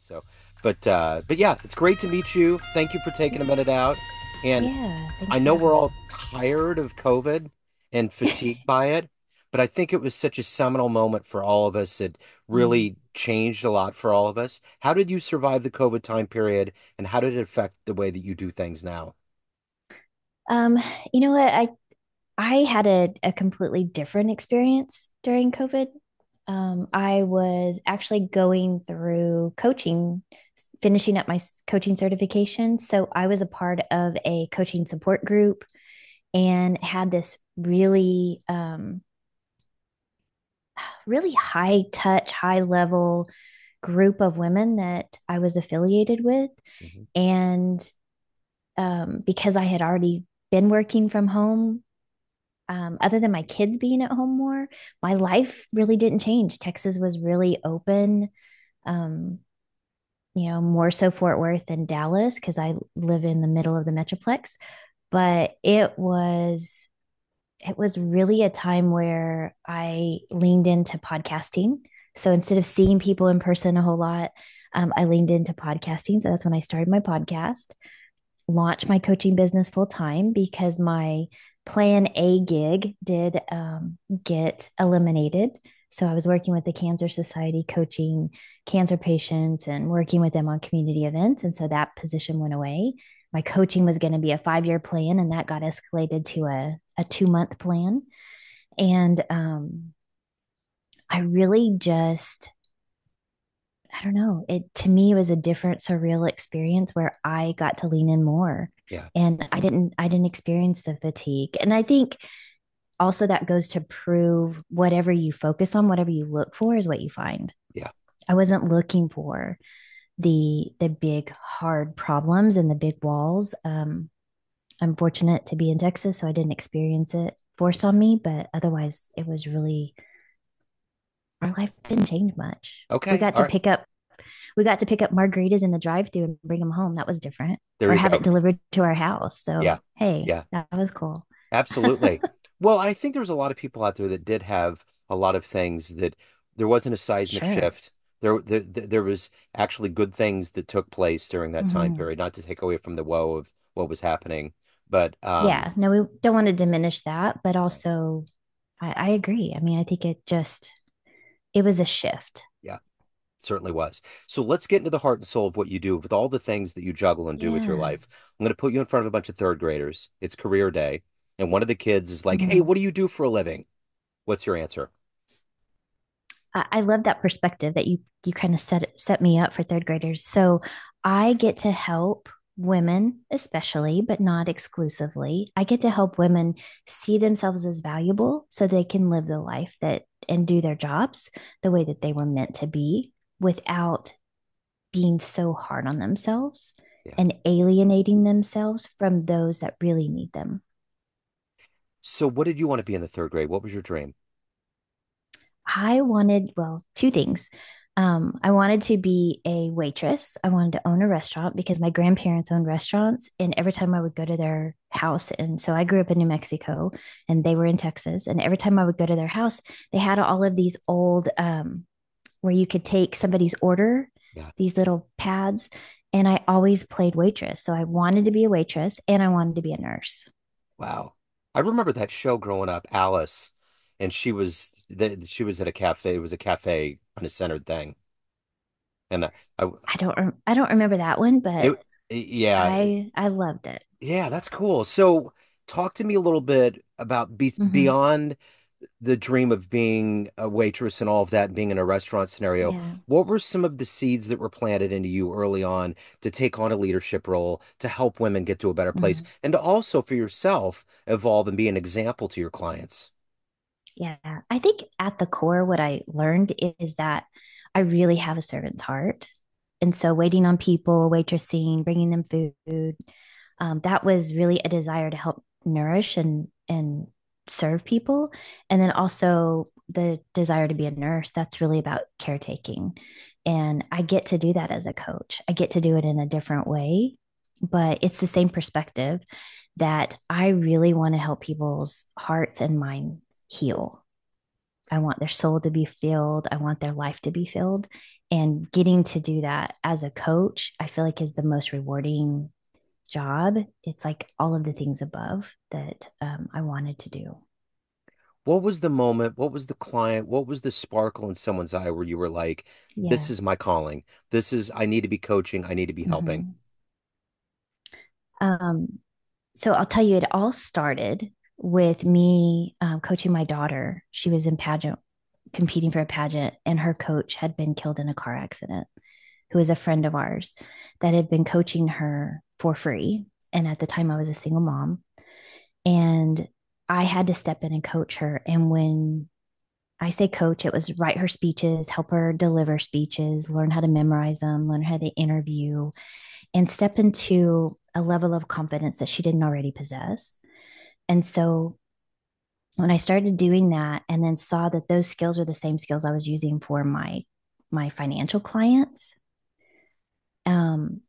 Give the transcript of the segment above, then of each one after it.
So, but yeah, it's great to meet you. Thank you for taking a minute out. And yeah, I know we're all tired of COVID and fatigued by it, but I think it was such a seminal moment for all of us. It really changed a lot for all of us. How did you survive the COVID time period, and how did it affect the way that you do things now? You know what? I had a completely different experience during COVID. I was actually going through coaching, finishing up my coaching certification. So I was a part of a coaching support group and had this really, really high touch, high level group of women that I was affiliated with. Mm-hmm. And because I had already been working from home, other than my kids being at home more, my life really didn't change. Texas was really open, you know, more so Fort Worth than Dallas, because I live in the middle of the Metroplex. But it was really a time where I leaned into podcasting. So instead of seeing people in person a whole lot, I leaned into podcasting. So that's when I started my podcast, launched my coaching business full time, because my plan A gig did get eliminated. So I was working with the Cancer Society, coaching cancer patients and working with them on community events. And so that position went away. My coaching was going to be a 5-year plan, and that got escalated to a 2-month plan. And I really just, I don't know, it, to me, it was a different surreal experience where I got to lean in more. Yeah. And I didn't experience the fatigue. And I think also that goes to prove whatever you focus on, whatever you look for is what you find. Yeah. I wasn't looking for the big hard problems and the big walls. I'm fortunate to be in Texas, so I didn't experience it forced on me, but otherwise it was really, our life didn't change much. Okay. We got to pick up margaritas in the drive-thru and bring them home. That was different. Or have it delivered to our house. So, yeah. Hey, yeah. That was cool. Absolutely. Well, I think there was a lot of people out there that did have a lot of things that there wasn't a seismic shift. There was actually good things that took place during that time period, not to take away from the woe of what was happening. But yeah, no, we don't want to diminish that. But also, I agree. I mean, I think it was a shift. Yeah, certainly was. So let's get into the heart and soul of what you do with all the things that you juggle and do with your life. I'm going to put you in front of a bunch of third graders. It's career day. And one of the kids is like, hey, what do you do for a living? What's your answer? I love that perspective that you kind of set me up for third graders. So I get to help women, especially, but not exclusively. I get to help women see themselves as valuable so they can live the life that and do their jobs the way that they were meant to be without being so hard on themselves and alienating themselves from those that really need them. So what did you want to be in the third grade? What was your dream? I wanted, well, two things. I wanted to be a waitress. I wanted to own a restaurant because my grandparents owned restaurants, and every time I would go to their house. And so I grew up in New Mexico and they were in Texas. And every time I would go to their house, they had all of these old, where you could take somebody's order, these little pads. And I always played waitress. So I wanted to be a waitress and I wanted to be a nurse. Wow. I remember that show growing up, Alice, and she was at a cafe. It was a cafe on a centered thing, and I don't remember that one, but I loved it. Yeah, that's cool. So talk to me a little bit about beyond the dream of being a waitress and all of that, and being in a restaurant scenario. Yeah. What were some of the seeds that were planted into you early on to take on a leadership role, to help women get to a better place, and to also for yourself evolve and be an example to your clients? Yeah, I think at the core, what I learned is that I really have a servant's heart. And so waiting on people, waitressing, bringing them food, that was really a desire to help nourish and serve people. And then also the desire to be a nurse, that's really about caretaking. And I get to do that as a coach. I get to do it in a different way, but it's the same perspective that I really want to help people's hearts and minds heal. I want their soul to be filled. I want their life to be filled. And getting to do that as a coach, I feel like is the most rewarding job. It's like all of the things above that I wanted to do. What was the moment? What was the client? What was the sparkle in someone's eye where you were like, this is my calling. This is, I need to be coaching. I need to be helping. So I'll tell you, it all started with me coaching my daughter. She was in pageant, competing for a pageant, and her coach had been killed in a car accident, who was a friend of ours that had been coaching her for free. And at the time I was a single mom, and I had to step in and coach her. And when I say coach, it was write her speeches, help her deliver speeches, learn how to memorize them, learn how to interview, and step into a level of confidence that she didn't already possess. And so when I started doing that and then saw that those skills were the same skills I was using for my financial clients,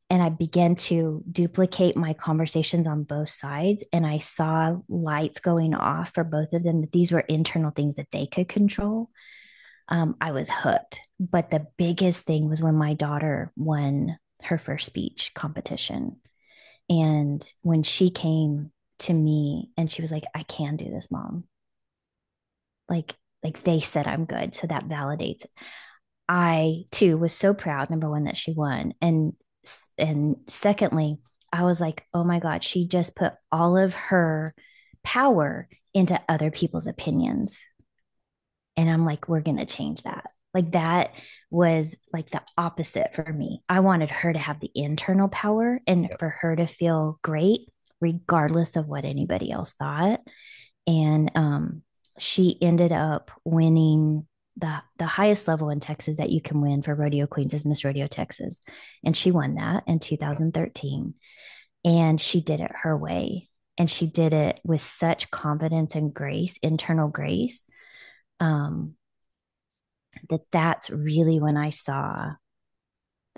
and I began to duplicate my conversations on both sides. And I saw lights going off for both of them, that these were internal things that they could control. I was hooked. But the biggest thing was when my daughter won her first speech competition. And when she came to me and she was like, I can do this, Mom. Like they said I'm good. So that validates it. I too was so proud, number one, that she won. And secondly, I was like, oh my God, she just put all of her power into other people's opinions. And I'm like, we're going to change that. Like that was like the opposite for me. I wanted her to have the internal power and for her to feel great, regardless of what anybody else thought. And she ended up winning the highest level in Texas that you can win for rodeo queens is Miss Rodeo Texas. And she won that in 2013. And she did it her way. And she did it with such confidence and grace, internal grace, that's really when I saw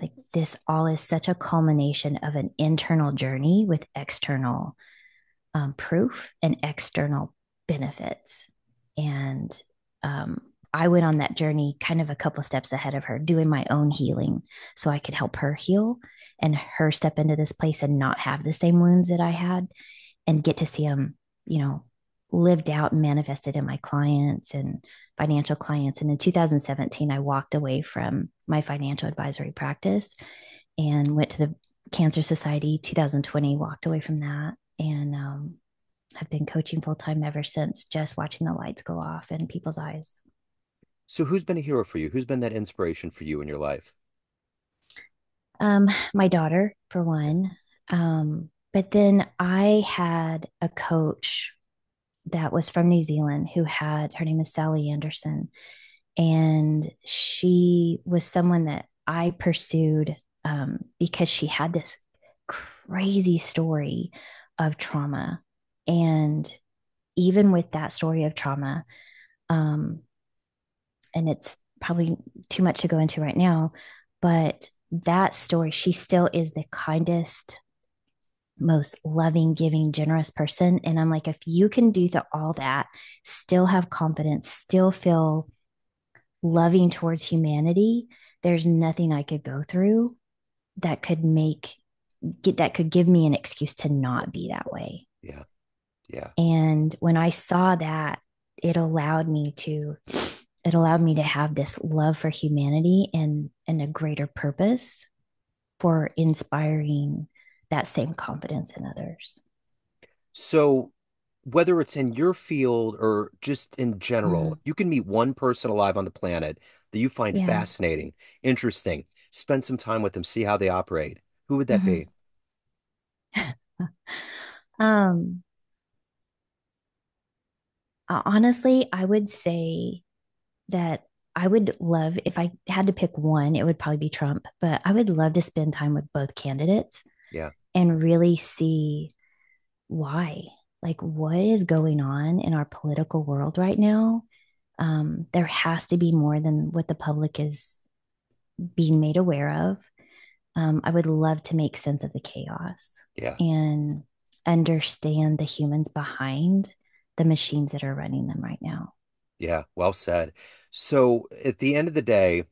like this all is such a culmination of an internal journey with external proof and external benefits. And I went on that journey kind of a couple steps ahead of her, doing my own healing so I could help her heal and her step into this place and not have the same wounds that I had and get to see them, you know, lived out and manifested in my clients and financial clients. And in 2017, I walked away from my financial advisory practice and went to the Cancer Society. 2020, walked away from that, and have been coaching full-time ever since, just watching the lights go off in people's eyes. So who's been a hero for you? Who's been that inspiration for you in your life? My daughter, for one. But then I had a coach that was from New Zealand who had, her name is Sally Anderson. And she was someone that I pursued because she had this crazy story of trauma. And even with that story of trauma, and it's probably too much to go into right now, but that story, she still is the kindest, most loving, giving, generous person. And I'm like, if you can do all that, still have confidence, still feel loving towards humanity, there's nothing I could go through that could give me an excuse to not be that way. Yeah. Yeah. And when I saw that, it allowed me to have this love for humanity and a greater purpose for inspiring that same confidence in others. So whether it's in your field or just in general, you can meet one person alive on the planet that you find fascinating, interesting, spend some time with them, see how they operate. Who would that be? Honestly, I would say that I would love, if I had to pick one, it would probably be Trump, but I would love to spend time with both candidates. Yeah. And really see why, like what is going on in our political world right now? There has to be more than what the public is being made aware of. I would love to make sense of the chaos and understand the humans behind the machines that are running them right now. Yeah. Well said. So at the end of the day,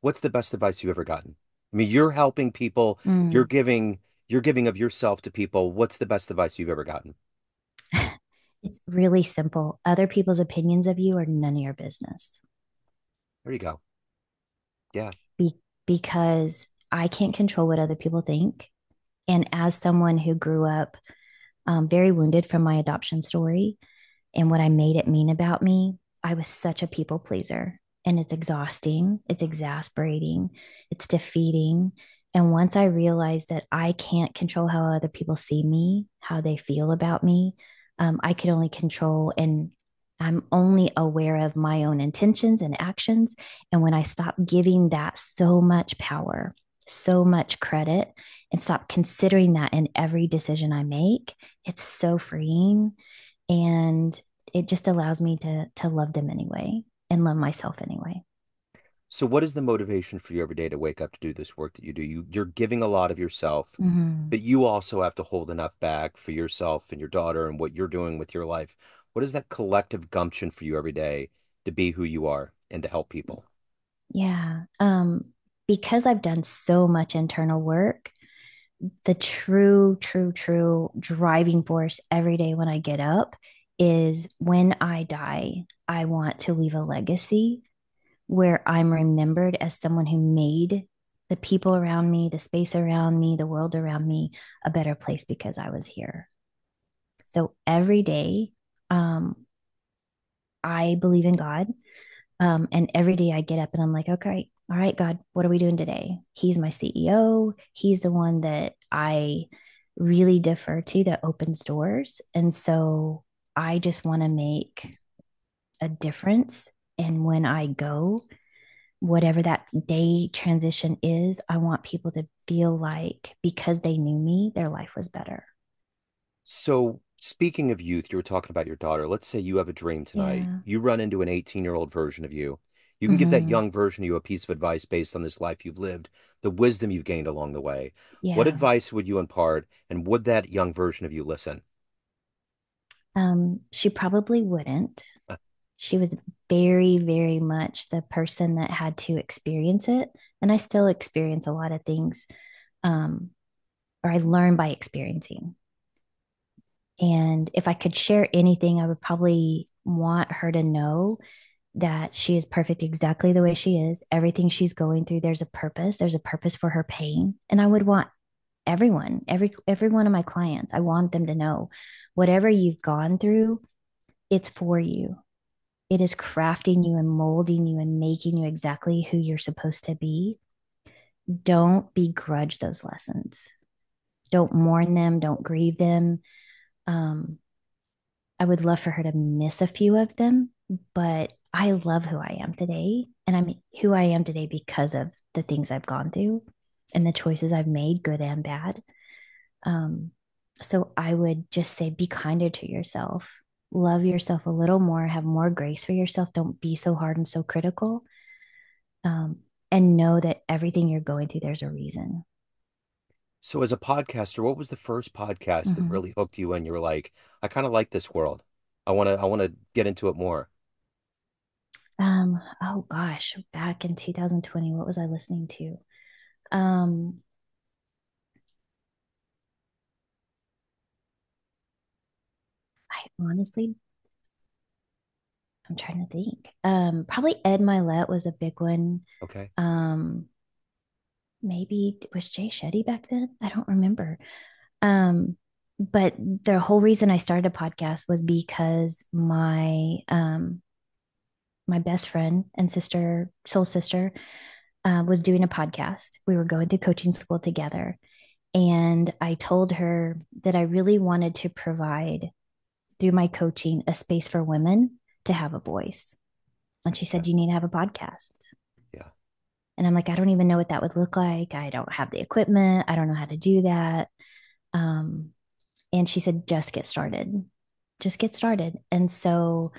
what's the best advice you've ever gotten? I mean, you're helping people, you're giving of yourself to people. What's the best advice you've ever gotten? It's really simple. Other people's opinions of you are none of your business. There you go. Yeah. Because I can't control what other people think. And as someone who grew up very wounded from my adoption story and what I made it mean about me, I was such a people pleaser, and it's exhausting. It's exasperating. It's defeating. And once I realized that I can't control how other people see me, how they feel about me, I could only control, and I'm only aware of my own intentions and actions. And when I stop giving that so much power, so much credit, and stop considering that in every decision I make, it's so freeing. And it just allows me to love them anyway and love myself anyway. So what is the motivation for you every day to wake up to do this work that you do? You're giving a lot of yourself, but you also have to hold enough back for yourself and your daughter and what you're doing with your life. What is that collective gumption for you every day to be who you are and to help people? Yeah. Because I've done so much internal work, the true driving force every day when I get up is, when I die, I want to leave a legacy where I'm remembered as someone who made the people around me, the space around me, the world around me a better place because I was here. So every day, I believe in God. And every day I get up and I'm like, okay, all right, God, what are we doing today? He's my CEO. He's the one that I really defer to, that opens doors. And so I just want to make a difference. And when I go, whatever that day transition is, I want people to feel like, because they knew me, their life was better. So speaking of youth, you were talking about your daughter. Let's say you have a dream tonight. Yeah. You run into an 18-year-old version of you. You can give that young version of you a piece of advice based on this life you've lived, the wisdom you've gained along the way. Yeah. What advice would you impart, and would that young version of you listen? She probably wouldn't. She was very, very much the person that had to experience it. And I still experience a lot of things, or I learn by experiencing. And if I could share anything, I would probably want her to know that she is perfect exactly the way she is. Everything she's going through, there's a purpose. There's a purpose for her pain. And I would want everyone, every one of my clients, I want them to know, whatever you've gone through, it's for you. It is crafting you and molding you and making you exactly who you're supposed to be. Don't begrudge those lessons. Don't mourn them. Don't grieve them. I would love for her to miss a few of them, but I love who I am today, and I'm who I am today because of the things I've gone through and the choices I've made, good and bad. So I would just say, be kinder to yourself, love yourself a little more, have more grace for yourself. Don't be so hard and so critical. And know that everything you're going through, there's a reason. So as a podcaster, what was the first podcast that really hooked you and you were like, I kind of like this world. I want to get into it more. Oh gosh, back in 2020, what was I listening to? I honestly, I'm trying to think, probably Ed Mylett was a big one. Okay. Maybe was Jay Shetty back then? I don't remember. But the whole reason I started a podcast was because my, my best friend and sister, soul sister, was doing a podcast. We were going to coaching school together. And I told her that I really wanted to provide, through my coaching, a space for women to have a voice. And she said, you need to have a podcast. Yeah. And I'm like, I don't even know what that would look like. I don't have the equipment. I don't know how to do that. And she said, just get started. Just get started. And so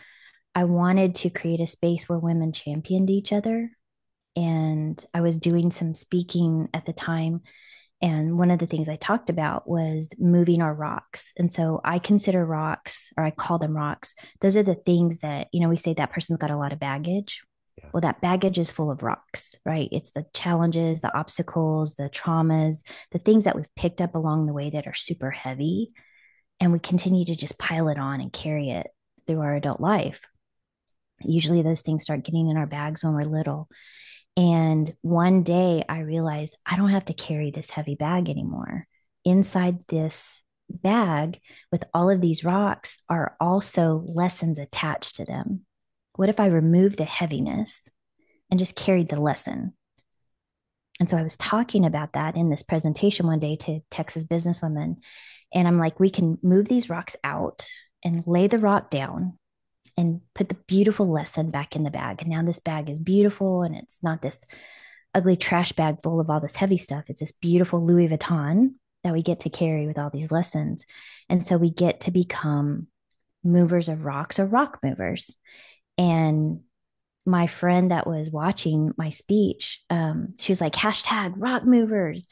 I wanted to create a space where women championed each other. And I was doing some speaking at the time. And one of the things I talked about was moving our rocks. And so I consider rocks, or I call them rocks, those are the things that, you know, we say that person's got a lot of baggage. Yeah. Well, that baggage is full of rocks, right? It's the challenges, the obstacles, the traumas, the things that we've picked up along the way that are super heavy. And we continue to just pile it on and carry it through our adult life. Usually those things start getting in our bags when we're little. And one day I realized I don't have to carry this heavy bag anymore. Inside this bag with all of these rocks are also lessons attached to them. What if I removed the heaviness and just carried the lesson? And so I was talking about that in this presentation one day to Texas businesswomen. And I'm like, we can move these rocks out and lay the rock down and put the beautiful lesson back in the bag. And now this bag is beautiful. And it's not this ugly trash bag full of all this heavy stuff. It's this beautiful Louis Vuitton that we get to carry with all these lessons. And so we get to become movers of rocks or rock movers. And my friend that was watching my speech, she was like, hashtag rock movers.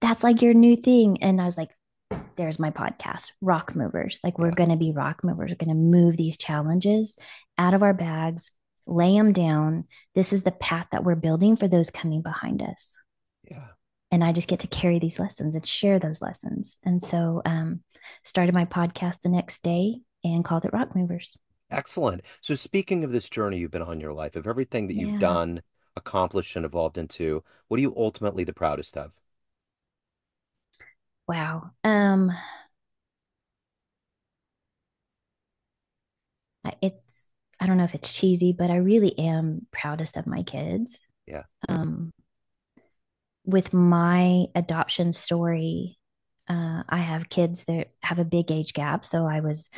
That's like your new thing. And I was like, there's my podcast, Rock Movers. Like, we're going to be rock movers. We're going to move these challenges out of our bags, lay them down. This is the path that we're building for those coming behind us. Yeah. And I just get to carry these lessons and share those lessons. And so, started my podcast the next day and called it Rock Movers. Excellent. So speaking of this journey you've been on in your life, of everything that you've done, accomplished, and evolved into, what are you ultimately the proudest of? Wow. I don't know if it's cheesy, but I really am proudest of my kids. Yeah. With my adoption story, I have kids that have a big age gap. So I was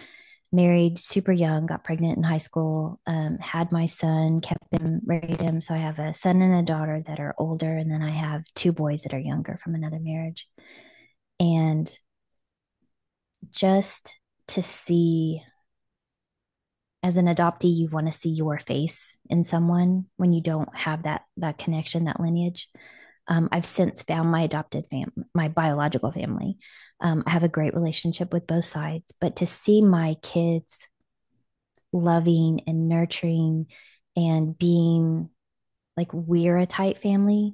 married super young, got pregnant in high school, had my son, kept him, raised him. So I have a son and a daughter that are older. And then I have two boys that are younger from another marriage. And just to see, as an adoptee, you want to see your face in someone when you don't have that connection, that lineage. I've since found my adopted family, my biological family. I have a great relationship with both sides, but to see my kids loving and nurturing and being like, we're a tight family.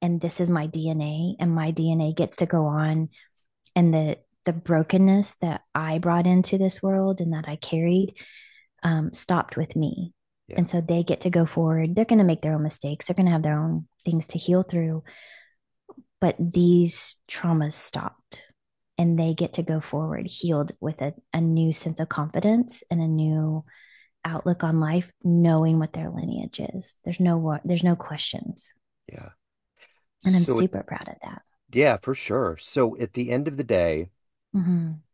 And this is my DNA, and my DNA gets to go on. And the brokenness that I brought into this world and that I carried stopped with me. Yeah. And so they get to go forward. They're going to make their own mistakes. They're going to have their own things to heal through. But these traumas stopped, and they get to go forward healed with a new sense of confidence and a new outlook on life, knowing what their lineage is. There's no questions. Yeah. And I'm super proud of that. Yeah, for sure. So at the end of the day,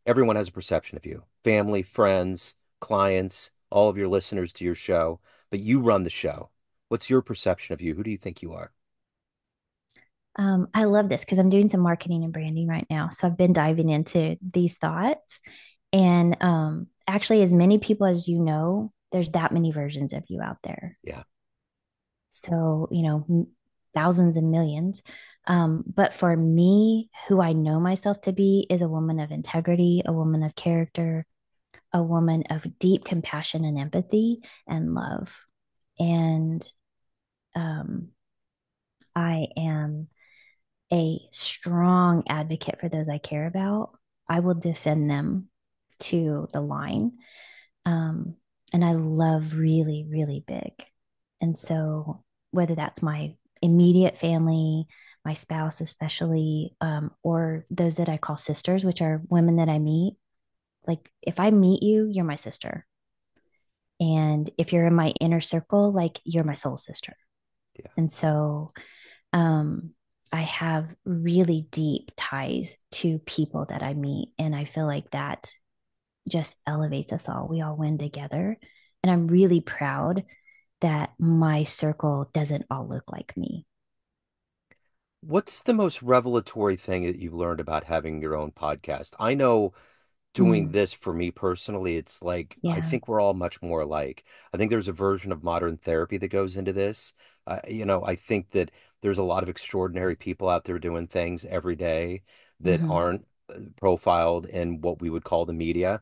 everyone has a perception of you, family, friends, clients, all of your listeners to your show, but you run the show. What's your perception of you? Who do you think you are? I love this because I'm doing some marketing and branding right now. So I've been diving into these thoughts, and actually, as many people as you know, there's that many versions of you out there. Yeah. So, you know, thousands and millions. But for me, who I know myself to be is a woman of integrity, a woman of character, a woman of deep compassion and empathy and love. And I am a strong advocate for those I care about. I will defend them to the line. And I love really, really big. And so whether that's my immediate family, my spouse especially, or those that I call sisters, which are women that I meet. Like, if I meet you, you're my sister. And if you're in my inner circle, like, you're my soul sister. Yeah. And so I have really deep ties to people that I meet. And I feel like that just elevates us all. We all win together. And I'm really proud that my circle doesn't all look like me. What's the most revelatory thing that you've learned about having your own podcast? I know doing this for me personally, it's like, I think we're all much more alike. I think there's a version of modern therapy that goes into this. I think that there's a lot of extraordinary people out there doing things every day that aren't profiled in what we would call the media.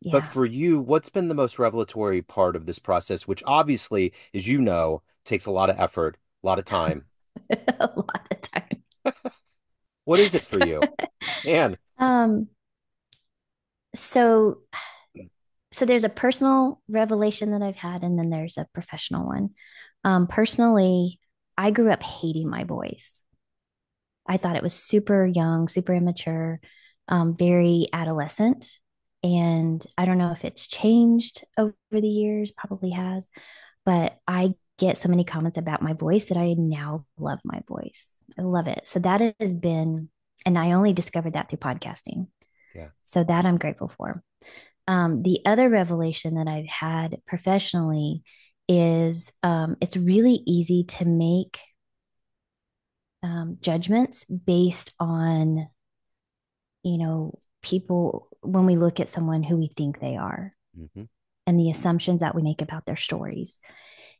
Yeah. But for you, what's been the most revelatory part of this process, which obviously, as you know, takes a lot of effort, a lot of time. A lot of time. What is it for you? Man. So there's a personal revelation that I've had, and then there's a professional one. Personally, I grew up hating my voice. I thought it was super young, super immature, very adolescent. And I don't know if it's changed over the years, probably has, but I get so many comments about my voice that I now love my voice. I love it. So that has been, and I only discovered that through podcasting. Yeah. So that I'm grateful for. The other revelation that I've had professionally is it's really easy to make judgments based on, you know, people, when we look at someone who we think they are, mm-hmm. and the assumptions that we make about their stories.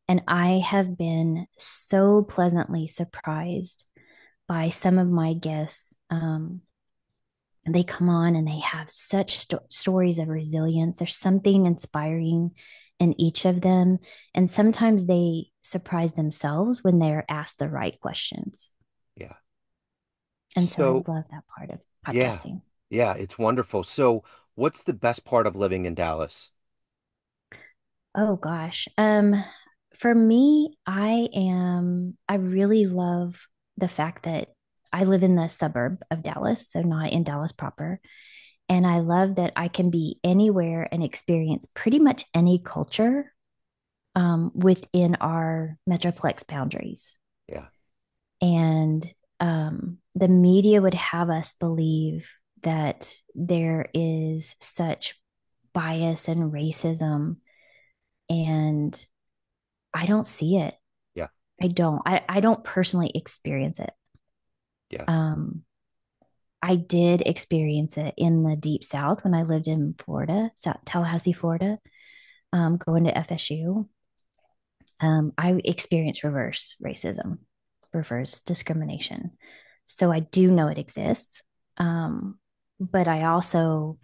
And I have been so pleasantly surprised by some of my guests. They come on and they have such stories of resilience. There's something inspiring in each of them. And sometimes they surprise themselves when they're asked the right questions. Yeah. And so I love that part of podcasting. Yeah, it's wonderful. So what's the best part of living in Dallas? Oh, gosh. For me, I really love the fact that I live in the suburb of Dallas, so not in Dallas proper. And I love that I can be anywhere and experience pretty much any culture within our Metroplex boundaries. Yeah. And the media would have us believe that there is such bias and racism, and I don't see it. Yeah. I don't personally experience it. Yeah. I did experience it in the deep South when I lived in Florida, Tallahassee, Florida, going to FSU. I experienced reverse racism, reverse discrimination. So I do know it exists. But I also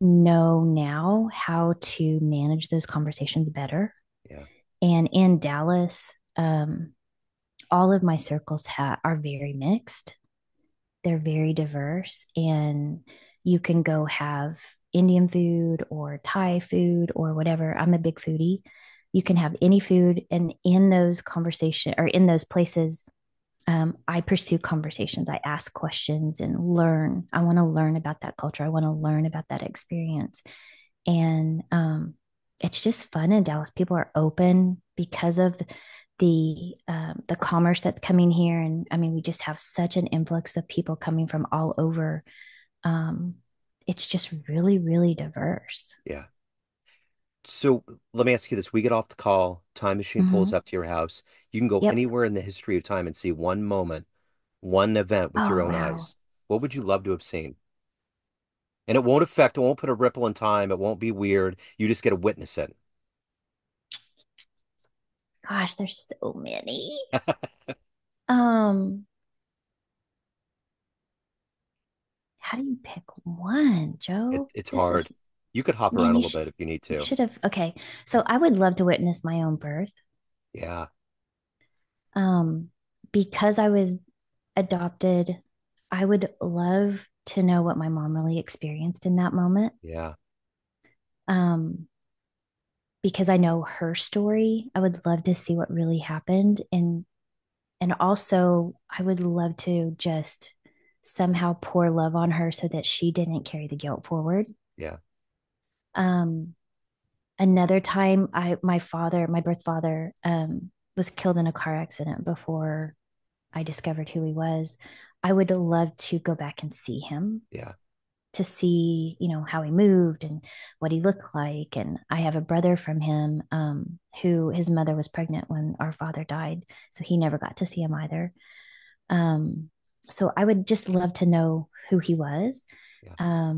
know now how to manage those conversations better. Yeah. And in Dallas, all of my circles are very mixed. They're very diverse, and you can go have Indian food or Thai food or whatever. I'm a big foodie. You can have any food. And in those conversations or in those places, I pursue conversations. I ask questions and learn. I want to learn about that culture. I want to learn about that experience. And it's just fun in Dallas. People are open because of the commerce that's coming here. And I mean, we just have such an influx of people coming from all over. It's just really, really diverse. Yeah. So let me ask you this. We get off the call, time machine mm-hmm. pulls up to your house. You can go yep. anywhere in the history of time and see one moment, one event with your own wow. eyes. What would you love to have seen? And it won't put a ripple in time. It won't be weird. You just get to witness it. Gosh, there's so many. How do you pick one, Joe? It's hard. You could hop around a little bit if you need to. Okay. So I would love to witness my own birth. Yeah. Because I was adopted, I would love to know what my mom really experienced in that moment. Yeah. Because I know her story, I would love to see what really happened. And also I would love to just somehow pour love on her so that she didn't carry the guilt forward. Yeah. Another time my birth father, was killed in a car accident before I discovered who he was. I would love to go back and see him. Yeah. To see, you know, how he moved and what he looked like. And I have a brother from him, who his mother was pregnant when our father died. So he never got to see him either. So I would just love to know who he was. Yeah.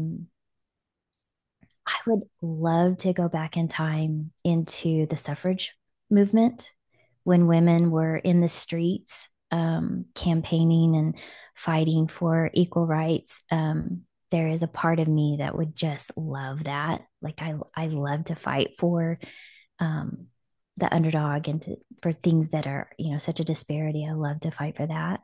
I would love to go back in time into the suffrage movement when women were in the streets, campaigning and fighting for equal rights. there is a part of me that would just love that. Like I love to fight for the underdog and for things that are, you know, such a disparity. I love to fight for that.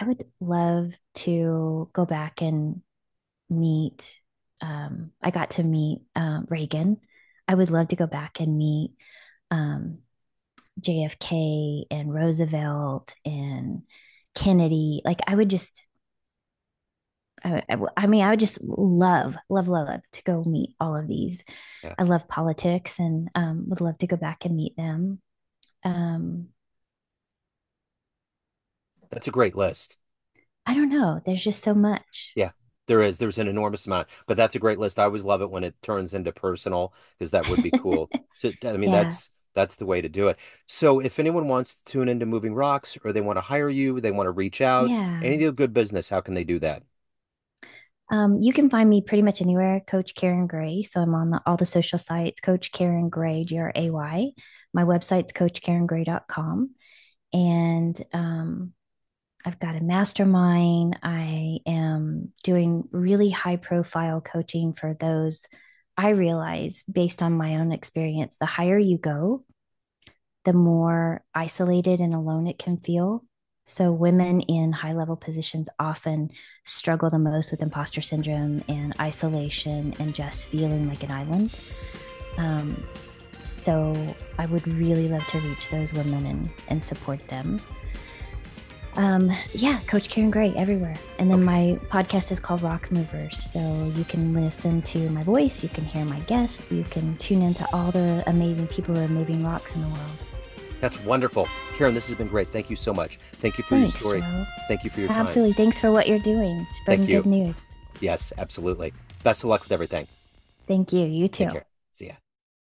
I would love to go back and meet, I got to meet Reagan. I would love to go back and meet JFK and Roosevelt and Kennedy. Like I would just, I would just love to go meet all of these. Yeah. I love politics and would love to go back and meet them. That's a great list. I don't know. There's just so much. Yeah, there is. There's an enormous amount, but that's a great list. I always love it when it turns into personal, because that would be cool. Yeah. That's the way to do it. So if anyone wants to tune into Moving Rocks, or they want to hire you, they want to reach out, any good business, how can they do that? You can find me pretty much anywhere, Coach Karen Gray. So I'm on all the social sites, Coach Karen Gray, Gray. My website's CoachKarenGray.com. And I've got a mastermind. I am doing really high profile coaching for those. I realize, based on my own experience, the higher you go, the more isolated and alone it can feel. So women in high level positions often struggle the most with imposter syndrome and isolation and just feeling like an island. So I would really love to reach those women and support them. Coach Karen Gray everywhere. And then my podcast is called Rock Movers. So you can listen to my voice. You can hear my guests. You can tune into all the amazing people who are moving rocks in the world. That's wonderful. Karen, this has been great. Thank you so much. Thank you for your story. Joe. Thank you for your time. Absolutely. Thanks for what you're doing. Spreading good news. Yes, absolutely. Best of luck with everything. Thank you. You too. Take care.